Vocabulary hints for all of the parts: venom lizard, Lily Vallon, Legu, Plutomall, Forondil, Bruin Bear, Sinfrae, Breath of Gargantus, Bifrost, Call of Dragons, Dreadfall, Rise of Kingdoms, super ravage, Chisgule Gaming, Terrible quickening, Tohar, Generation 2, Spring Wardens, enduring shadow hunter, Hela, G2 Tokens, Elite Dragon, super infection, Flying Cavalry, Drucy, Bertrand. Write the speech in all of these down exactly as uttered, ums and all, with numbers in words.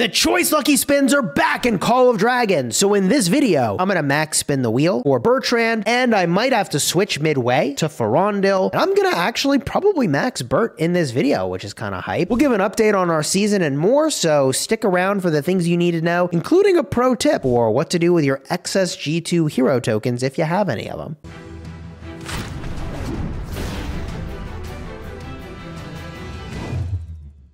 The choice lucky spins are back in Call of Dragons. So in this video, I'm gonna max spin the wheel for Bertrand, and I might have to switch midway to Forondil. And I'm gonna actually probably max Bert in this video, which is kind of hype. We'll give an update on our season and more, so stick around for the things you need to know, including a pro tip or what to do with your excess G two hero tokens if you have any of them.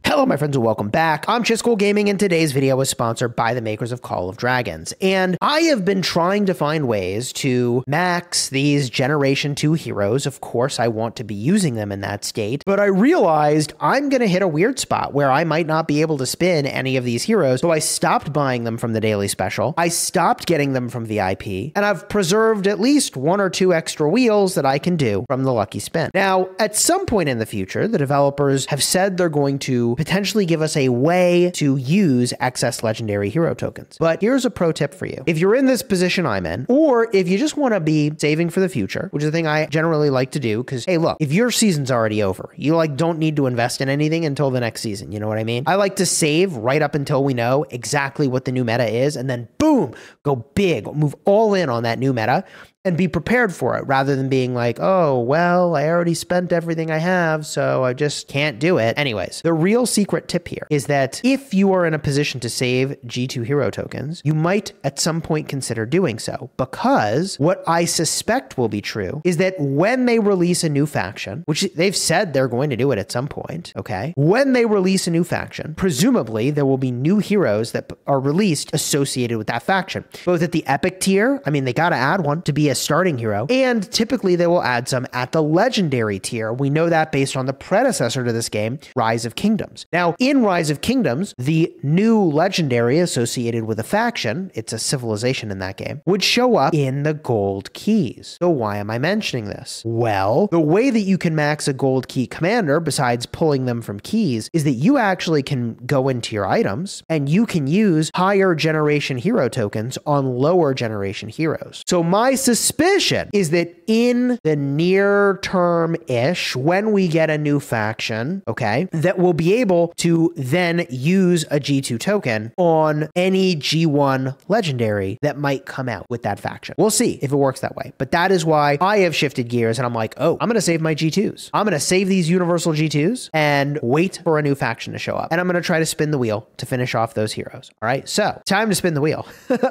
Hello my friends and welcome back. I'm Chisgule Gaming and today's video is sponsored by the makers of Call of Dragons. And I have been trying to find ways to max these Generation two heroes. Of course, I want to be using them in that state, but I realized I'm gonna hit a weird spot where I might not be able to spin any of these heroes. So I stopped buying them from the daily special. I stopped getting them from V I P, and I've preserved at least one or two extra wheels that I can do from the lucky spin. Now, at some point in the future, the developers have said they're going to potentially give us a way to use excess legendary hero tokens. But here's a pro tip for you. If you're in this position I'm in, or if you just want to be saving for the future, which is the thing I generally like to do, because hey, look, if your season's already over, you like don't need to invest in anything until the next season. You know what I mean? I like to save right up until we know exactly what the new meta is, and then boom, go big, move all in on that new meta and be prepared for it, rather than being like, oh, well, I already spent everything I have, so I just can't do it. Anyways, the real secret tip here is that if you are in a position to save G two hero tokens, you might at some point consider doing so, because what I suspect will be true is that when they release a new faction, which they've said they're going to do it at some point, okay? When they release a new faction, presumably there will be new heroes that are released associated with that faction, both at the epic tier, I mean, they gotta add one to be a starting hero, and typically they will add some at the legendary tier. We know that based on the predecessor to this game, Rise of Kingdoms. Now, in Rise of Kingdoms, the new legendary associated with a faction, it's a civilization in that game, would show up in the gold keys. So why am I mentioning this? Well, the way that you can max a gold key commander, besides pulling them from keys, is that you actually can go into your items and you can use higher generation hero tokens on lower generation heroes. So my suspicion Suspicion is that in the near term-ish, when we get a new faction, okay, that we'll be able to then use a G two token on any G one legendary that might come out with that faction. We'll see if it works that way. But that is why I have shifted gears and I'm like, oh, I'm going to save my G twos. I'm going to save these universal G twos and wait for a new faction to show up. And I'm going to try to spin the wheel to finish off those heroes. All right, so time to spin the wheel.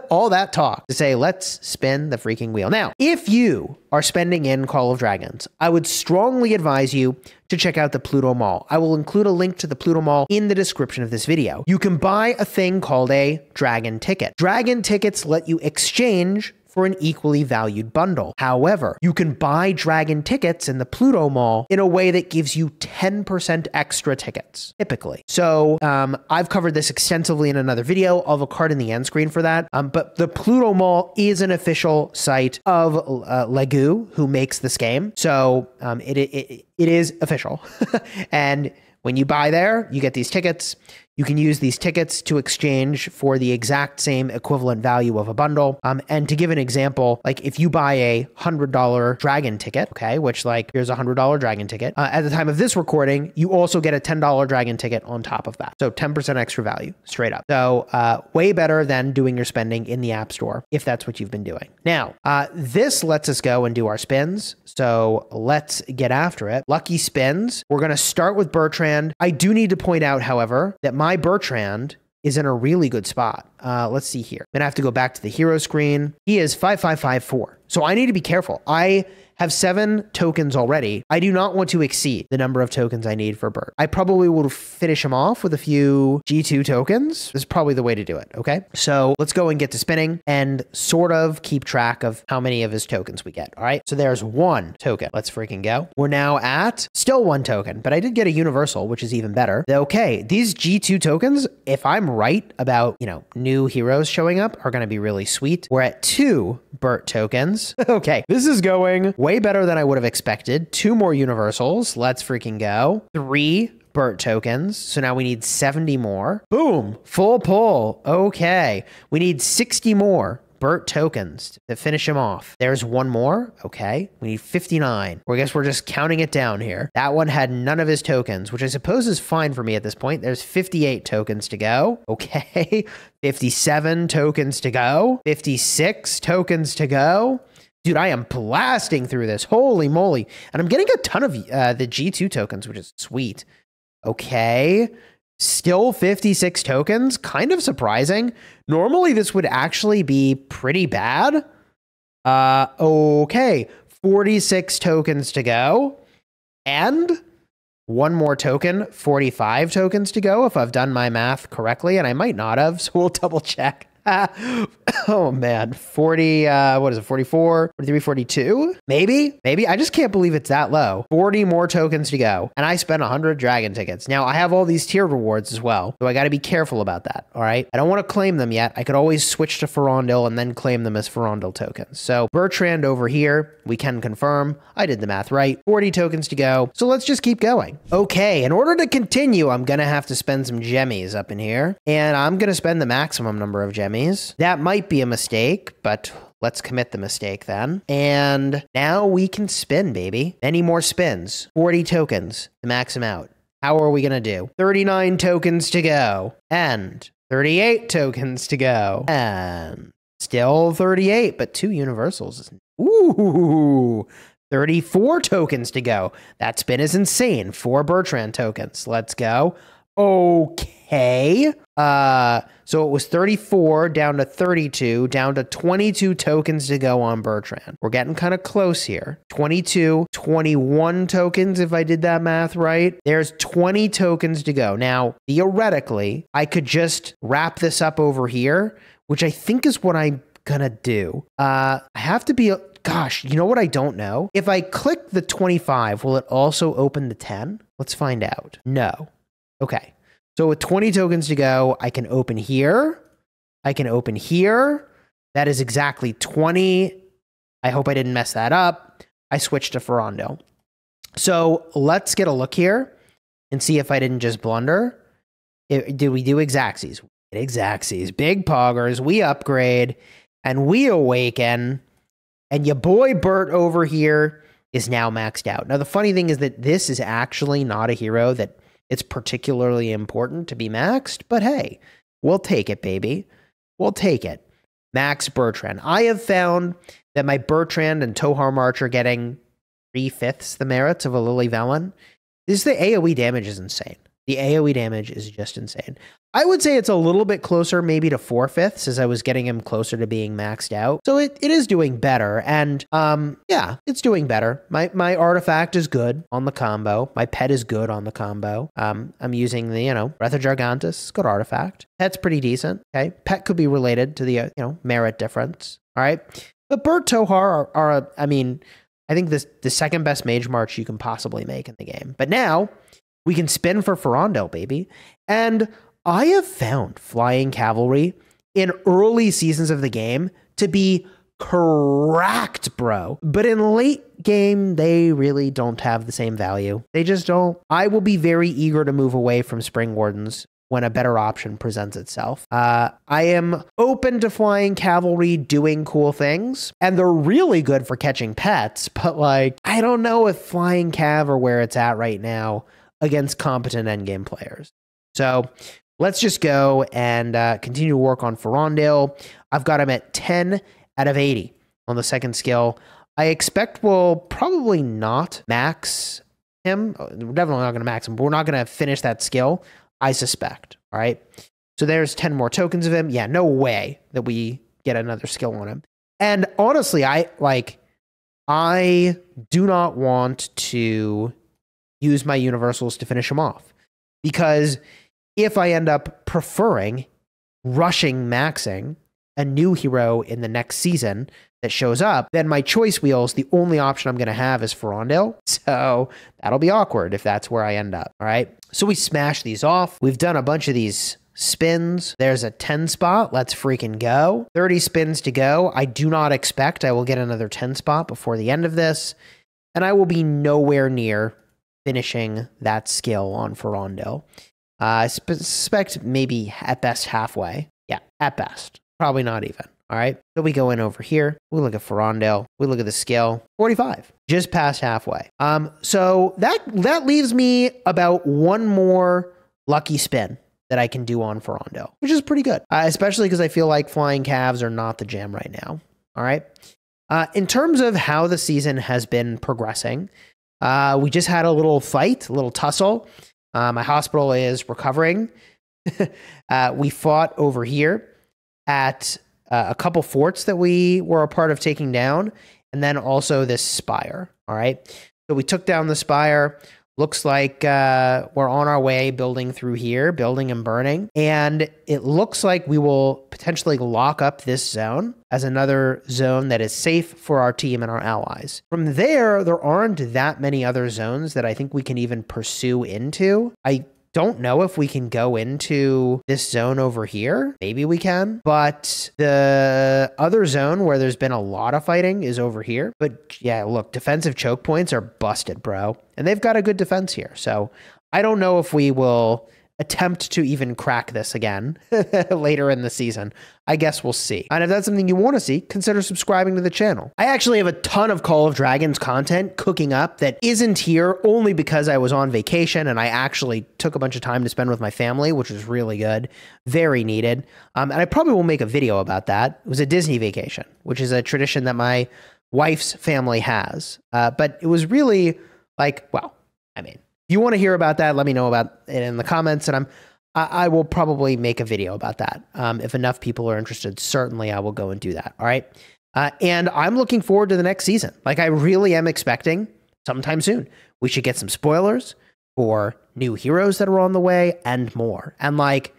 All that talk to say, let's spin the freaking wheel. Now, if you are spending in Call of Dragons, I would strongly advise you to check out the Plutomall. I will include a link to the Plutomall in the description of this video. You can buy a thing called a dragon ticket. Dragon tickets let you exchange for an equally valued bundle. However, you can buy dragon tickets in the Plutomall in a way that gives you ten percent extra tickets, typically. So um, I've covered this extensively in another video. I'll have a card in the end screen for that. Um, but the Plutomall is an official site of uh, Legu, who makes this game. So um, it, it, it is official. And when you buy there, you get these tickets. You can use these tickets to exchange for the exact same equivalent value of a bundle. Um, and to give an example, like if you buy a one hundred dollar dragon ticket, okay, which like here's a one hundred dollar dragon ticket. Uh, at the time of this recording, you also get a ten dollar dragon ticket on top of that. So ten percent extra value straight up. So uh, way better than doing your spending in the app store if that's what you've been doing. Now, uh, this lets us go and do our spins. So let's get after it. Lucky spins. We're going to start with Bertrand. I do need to point out, however, that my My Bertrand is in a really good spot. Uh, let's see here. I'm gonna have to go back to the hero screen. He is five five five four. So I need to be careful. I have seven tokens already. I do not want to exceed the number of tokens I need for Bert. I probably will finish him off with a few G two tokens. This is probably the way to do it, okay? So let's go and get to spinning and sort of keep track of how many of his tokens we get, all right? So there's one token. Let's freaking go. We're now at still one token, but I did get a universal, which is even better. Okay, these G two tokens, if I'm right about, you know, new heroes showing up, are going to be really sweet. We're at two Bert tokens. Okay, this is going way better than I would have expected. Two more universals. Let's freaking go. Three Bert tokens. So now we need seventy more. Boom. Full pull. Okay. We need sixty more Bert tokens to finish him off. There's one more. Okay. We need fifty-nine. Well, I guess we're just counting it down here. That one had none of his tokens, which I suppose is fine for me at this point. There's fifty-eight tokens to go. Okay. fifty-seven tokens to go. fifty-six tokens to go. Dude, I am blasting through this. Holy moly. And I'm getting a ton of uh, the G two tokens, which is sweet. Okay. Still fifty-six tokens. Kind of surprising. Normally, this would actually be pretty bad. Uh, okay. forty-six tokens to go. And one more token. forty-five tokens to go, if I've done my math correctly. And I might not have, so we'll double check. Uh, oh, man. forty, uh, what is it? forty-four, forty-three, forty-two? Maybe, maybe. I just can't believe it's that low. forty more tokens to go. And I spent one hundred dragon tickets. Now, I have all these tier rewards as well, so I got to be careful about that, all right? I don't want to claim them yet. I could always switch to Forondil and then claim them as Forondil tokens. So Bertrand over here, we can confirm. I did the math right. forty tokens to go. So let's just keep going. Okay, in order to continue, I'm going to have to spend some gemmies up in here. And I'm going to spend the maximum number of gemmies. That might be a mistake, but let's commit the mistake then. And now we can spin, baby. Many more spins. forty tokens to max them out. How are we going to do? thirty-nine tokens to go. And thirty-eight tokens to go. And still thirty-eight, but two universals. Ooh, thirty-four tokens to go. That spin is insane. Four Bertrand tokens. Let's go. Okay. Uh, so it was thirty-four down to thirty-two, down to twenty-two tokens to go on Bertrand. We're getting kind of close here. twenty-two, twenty-one tokens, if I did that math right. There's twenty tokens to go. Now, theoretically, I could just wrap this up over here, which I think is what I'm gonna do. Uh, I have to be... Gosh, you know what I don't know? If I click the twenty-five, will it also open the ten? Let's find out. No. Okay. So with twenty tokens to go, I can open here. I can open here. That is exactly twenty. I hope I didn't mess that up. I switched to Forondil. So let's get a look here and see if I didn't just blunder. It, did we do Exactsies? Exactsies. Big poggers. We upgrade and we awaken. And your boy Bert over here is now maxed out. Now, the funny thing is that this is actually not a hero that... It's particularly important to be maxed, but hey, we'll take it, baby. We'll take it. Max Bertrand. I have found that my Bertrand and Tohar March are getting three-fifths the merits of a Lily Vallon. This the AoE damage is insane. The AoE damage is just insane. I would say it's a little bit closer maybe to four-fifths as I was getting him closer to being maxed out. So it, it is doing better. And um, yeah, it's doing better. My my artifact is good on the combo. My pet is good on the combo. Um, I'm using the, you know, Breath of Gargantus. Good artifact. Pet's pretty decent. Okay. Pet could be related to the, uh, you know, merit difference. All right. But Bert Tohar are, are a, I mean, I think this the second best Mage March you can possibly make in the game. But now... we can spin for Forondil, baby. And I have found Flying Cavalry in early seasons of the game to be cracked, bro. But in late game, they really don't have the same value. They just don't. I will be very eager to move away from Spring Wardens when a better option presents itself. Uh, I am open to Flying Cavalry doing cool things, and they're really good for catching pets, but like, I don't know if Flying Cav are where it's at right now against competent endgame players. So let's just go and uh, continue to work on Forondil. I've got him at ten out of eighty on the second skill. I expect we'll probably not max him. We're definitely not going to max him, but we're not going to finish that skill, I suspect. All right. So there's ten more tokens of him. Yeah, no way that we get another skill on him. And honestly, I like, I do not want to use my universals to finish him off, because if I end up preferring rushing maxing a new hero in the next season that shows up, then my choice wheels, the only option I'm going to have is Forondil. So that'll be awkward if that's where I end up. All right. So we smash these off. We've done a bunch of these spins. There's a ten spot. Let's freaking go. thirty spins to go. I do not expect I will get another ten spot before the end of this. And I will be nowhere near finishing that skill on Forondil. Uh, I suspect maybe at best halfway. Yeah, at best. Probably not even. All right, so we go in over here. We look at Forondil. We look at the scale, forty-five, just past halfway. Um, so that that leaves me about one more lucky spin that I can do on Forondil, which is pretty good, uh, especially because I feel like flying calves are not the jam right now. All right. Uh, in terms of how the season has been progressing, uh, we just had a little fight, a little tussle. Uh, my hospital is recovering. uh, we fought over here at uh, a couple forts that we were a part of taking down, and then also this spire. All right. So we took down the spire. Looks like uh, we're on our way building through here, building and burning. And it looks like we will potentially lock up this zone as another zone that is safe for our team and our allies. From there, there aren't that many other zones that I think we can even pursue into. I don't know if we can go into this zone over here. Maybe we can, but the other zone where there's been a lot of fighting is over here. But yeah, look, defensive choke points are busted, bro. And they've got a good defense here. So I don't know if we will attempt to even crack this again later in the season. I guess we'll see. And if that's something you want to see, consider subscribing to the channel. I actually have a ton of Call of Dragons content cooking up that isn't here only because I was on vacation and I actually took a bunch of time to spend with my family, which was really good, very needed. Um, and I probably will make a video about that. It was a Disney vacation, which is a tradition that my wife's family has. Uh, but it was really like, well, I mean, if you want to hear about that, let me know about it in the comments, and I'm, I, I will probably make a video about that. Um, if enough people are interested, certainly I will go and do that, all right? Uh, and I'm looking forward to the next season. Like, I really am expecting sometime soon. We should get some spoilers for new heroes that are on the way and more. And, like,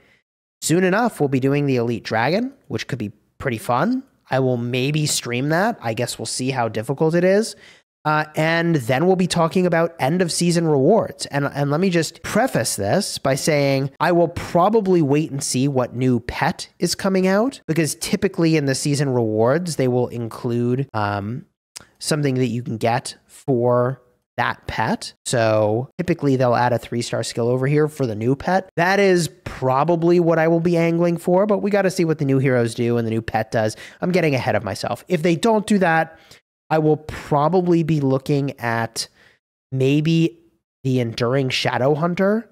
soon enough, we'll be doing the Elite Dragon, which could be pretty fun. I will maybe stream that. I guess we'll see how difficult it is. Uh, and then we'll be talking about end of season rewards. And, and let me just preface this by saying I will probably wait and see what new pet is coming out, because typically in the season rewards, they will include um, something that you can get for that pet. So typically they'll add a three-star skill over here for the new pet. That is probably what I will be angling for, but we got to see what the new heroes do and the new pet does. I'm getting ahead of myself. If they don't do that, I will probably be looking at maybe the Enduring Shadow Hunter.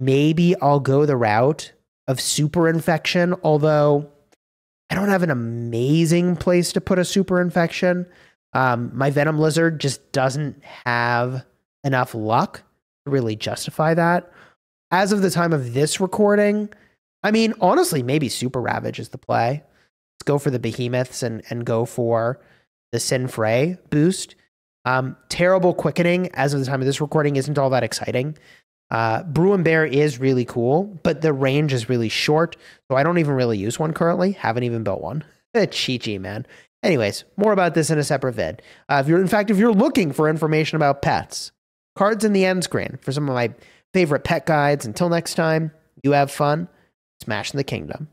Maybe I'll go the route of Super Infection, although I don't have an amazing place to put a Super Infection. Um, my Venom Lizard just doesn't have enough luck to really justify that. As of the time of this recording, I mean, honestly, maybe Super Ravage is the play. Let's go for the Behemoths and, and go for the Sinfrae boost. Um, Terrible Quickening, as of the time of this recording, isn't all that exciting. Uh, Bruin Bear is really cool, but the range is really short, so I don't even really use one currently. Haven't even built one. Chi-chi, man. Anyways, more about this in a separate vid. Uh, if you're, in fact, if you're looking for information about pets, cards in the end screen for some of my favorite pet guides. Until next time, you have fun. Smash the kingdom.